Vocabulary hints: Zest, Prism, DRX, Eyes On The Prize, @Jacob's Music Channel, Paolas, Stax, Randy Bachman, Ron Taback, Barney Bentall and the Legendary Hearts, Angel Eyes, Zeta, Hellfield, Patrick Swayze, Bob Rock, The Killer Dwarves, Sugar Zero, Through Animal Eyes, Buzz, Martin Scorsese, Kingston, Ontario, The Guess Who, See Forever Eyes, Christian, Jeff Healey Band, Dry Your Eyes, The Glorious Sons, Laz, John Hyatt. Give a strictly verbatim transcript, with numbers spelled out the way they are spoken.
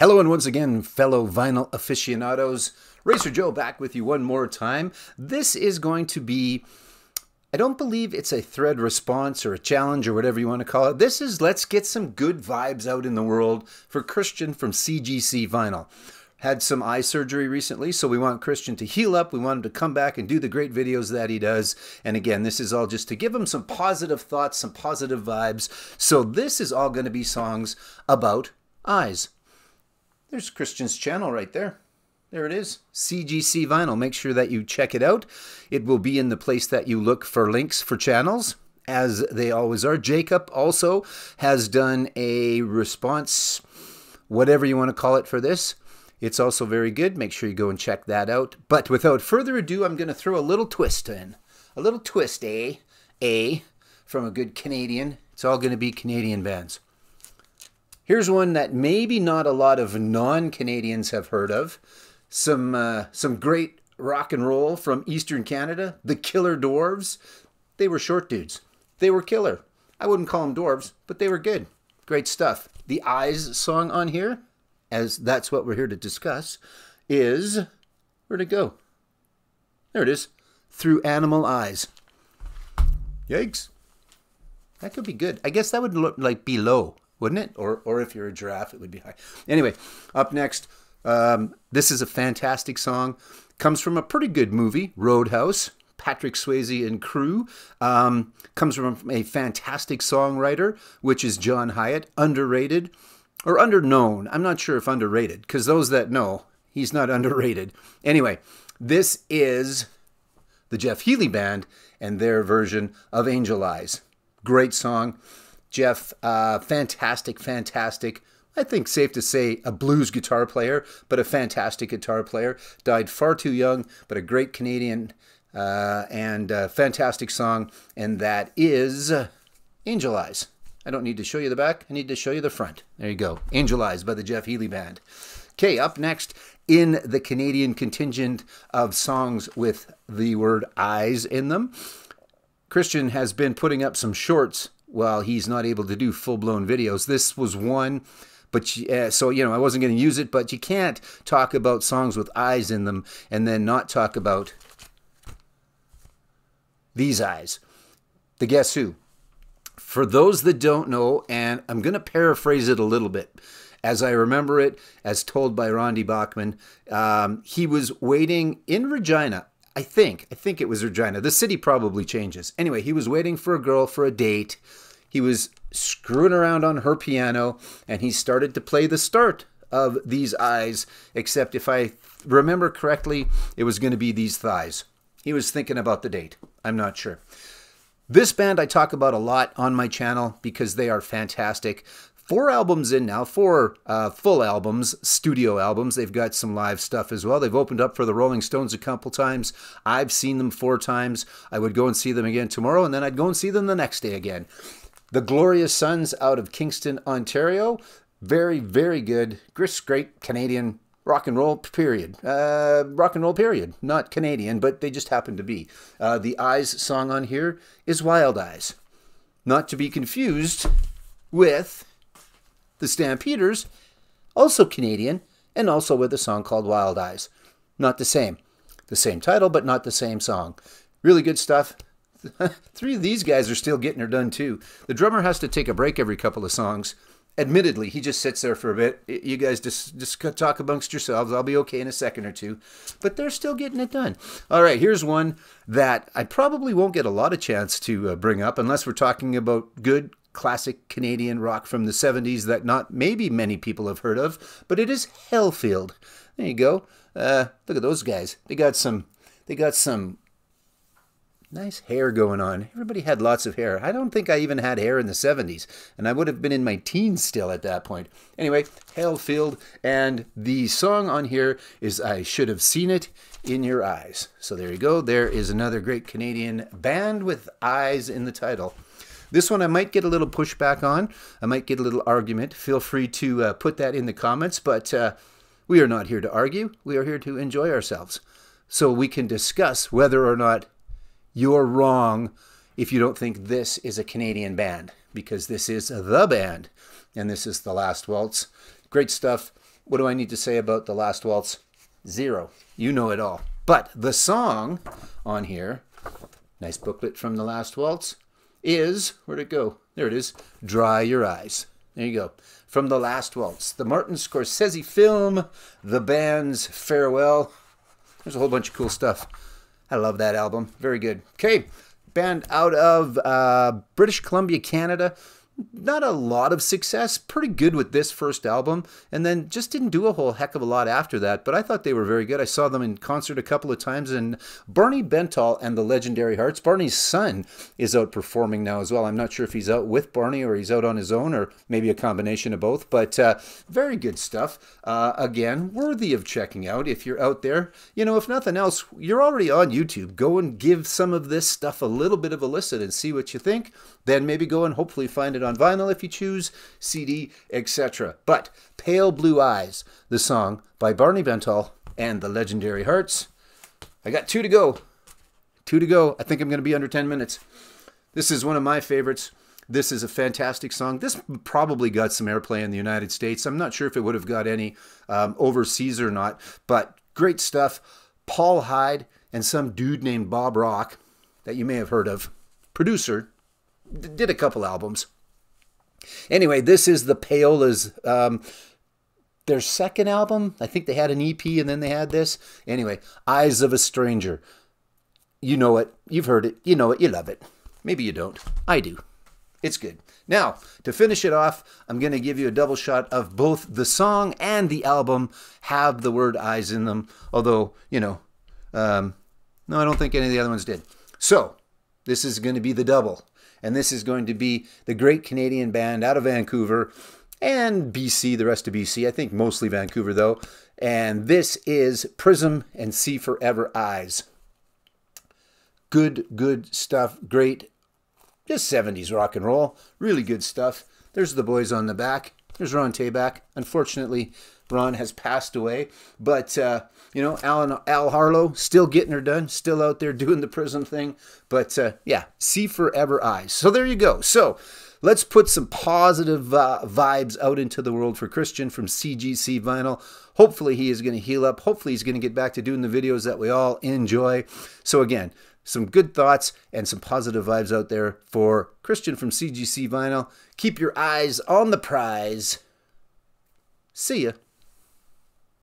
Hello and once again, fellow vinyl aficionados. Racer Joe back with you one more time. This is going to be, I don't believe it's a thread response or a challenge or whatever you want to call it. This is let's get some good vibes out in the world for Christian from C G C Vinyl. Had some eye surgery recently, so we want Christian to heal up. We want him to come back and do the great videos that he does. And again, this is all just to give him some positive thoughts, some positive vibes. So this is all going to be songs about eyes. There's Christian's channel right there. There it is, C G C Vinyl. Make sure that you check it out. It will be in the place that you look for links for channels, as they always are. Jacob also has done a response, whatever you want to call it, for this. It's also very good. Make sure you go and check that out. But without further ado, I'm going to throw a little twist in. A little twist, eh? Eh? From a good Canadian. It's all going to be Canadian bands. Here's one that maybe not a lot of non-Canadians have heard of. Some uh, some great rock and roll from Eastern Canada. The Killer Dwarves. They were short dudes. They were killer. I wouldn't call them dwarves, but they were good. Great stuff. The Eyes song on here, as that's what we're here to discuss, is... Where'd it go? There it is. Through Animal Eyes. Yikes. That could be good. I guess that would look like be low, wouldn't it? Or or if you're a giraffe, it would be high. Anyway, up next, um, this is a fantastic song. Comes from a pretty good movie, Roadhouse, Patrick Swayze and crew. Um, comes from a fantastic songwriter, which is John Hyatt, underrated or underknown. I'm not sure if underrated, because those that know, he's not underrated. Anyway, this is the Jeff Healey Band and their version of Angel Eyes. Great song. Jeff, uh, fantastic, fantastic, I think safe to say a blues guitar player, but a fantastic guitar player. Died far too young, but a great Canadian uh, and uh, fantastic song, and that is Angel Eyes. I don't need to show you the back, I need to show you the front. There you go, Angel Eyes by the Jeff Healey Band. Okay, up next in the Canadian contingent of songs with the word eyes in them, Christian has been putting up some shorts. Well, he's not able to do full-blown videos. This was one, but uh, so, you know, I wasn't going to use it, but you can't talk about songs with eyes in them and then not talk about these eyes. The Guess Who. For those that don't know, and I'm going to paraphrase it a little bit, as I remember it, as told by Randy Bachman, um, he was waiting in Regina, I think, I think it was Regina. The city probably changes. Anyway, he was waiting for a girl for a date. He was screwing around on her piano, and he started to play the start of These Eyes, except if I remember correctly, it was going to be These Thighs. He was thinking about the date. I'm not sure. This band I talk about a lot on my channel because they are fantastic. Four albums in now, four uh, full albums, studio albums. They've got some live stuff as well. They've opened up for the Rolling Stones a couple times. I've seen them four times. I would go and see them again tomorrow, and then I'd go and see them the next day again. The Glorious Sons out of Kingston, Ontario. Very, very good. Great Canadian rock and roll, period. Uh, rock and roll, period. Not Canadian, but they just happen to be. Uh, the Eyes song on here is Wild Eyes. Not to be confused with... The Stampeders, also Canadian, and also with a song called Wild Eyes. Not the same. The same title, but not the same song. Really good stuff. Three of these guys are still getting her done, too. The drummer has to take a break every couple of songs. Admittedly, he just sits there for a bit. You guys just, just talk amongst yourselves. I'll be okay in a second or two. But they're still getting it done. All right, here's one that I probably won't get a lot of chance to uh, bring up unless we're talking about good classic Canadian rock from the seventies that not maybe many people have heard of, but it is Hellfield. There you go. Uh, look at those guys. They got some. They got some nice hair going on. Everybody had lots of hair. I don't think I even had hair in the seventies, and I would have been in my teens still at that point. Anyway, Hellfield, and the song on here is I Should Have Seen It In Your Eyes. So there you go. There is another great Canadian band with eyes in the title. This one I might get a little pushback on. I might get a little argument. Feel free to uh, put that in the comments, but uh, we are not here to argue. We are here to enjoy ourselves. So we can discuss whether or not you're wrong if you don't think this is a Canadian band, because this is The Band, and this is The Last Waltz. Great stuff. What do I need to say about The Last Waltz? Zero. You know it all. But the song on here, nice booklet from The Last Waltz, is, where'd it go? There it is, Dry Your Eyes. There you go. From The Last Waltz, the Martin Scorsese film, The Band's Farewell. There's a whole bunch of cool stuff. I love that album. Very good. Okay, band out of uh, British Columbia, Canada. Not a lot of success. Pretty good with this first album. And then just didn't do a whole heck of a lot after that. But I thought they were very good. I saw them in concert a couple of times. And Barney Bentall and the Legendary Hearts. Barney's son is out performing now as well. I'm not sure if he's out with Barney or he's out on his own. Or maybe a combination of both. But uh, very good stuff. Uh, again, worthy of checking out if you're out there. You know, if nothing else, you're already on YouTube. Go and give some of this stuff a little bit of a listen and see what you think. Then maybe go and hopefully find it on vinyl if you choose, C D, et cetera. But Pale Blue Eyes, the song by Barney Bentall and the Legendary Hearts. I got two to go. Two to go. I think I'm going to be under ten minutes. This is one of my favorites. This is a fantastic song. This probably got some airplay in the United States. I'm not sure if it would have got any um, overseas or not, but great stuff. Paul Hyde and some dude named Bob Rock that you may have heard of, producer, did a couple albums. Anyway, this is the Paolas, um, their second album. I think they had an E P and then they had this. Anyway, Eyes of a Stranger. You know it. You've heard it. You know it. You love it. Maybe you don't. I do. It's good. Now, to finish it off, I'm going to give you a double shot of both the song and the album have the word eyes in them. Although, you know, um, no, I don't think any of the other ones did. So, this is going to be the double. And this is going to be the great Canadian band out of Vancouver and B C, the rest of B C. I think mostly Vancouver, though. And this is Prism and See Forever Eyes. Good, good stuff. Great. Just seventies rock and roll. Really good stuff. There's the boys on the back. There's Ron Taback. Unfortunately, Ron has passed away. But, uh, you know, Alan, Al Harlow still getting her done. Still out there doing the Prism thing. But, uh, yeah, See Forever Eyes. So there you go. So let's put some positive uh, vibes out into the world for Christian from C G C Vinyl. Hopefully he is going to heal up. Hopefully he's going to get back to doing the videos that we all enjoy. So, again, some good thoughts and some positive vibes out there for Christian from C G C Vinyl. Keep your eyes on the prize. See ya.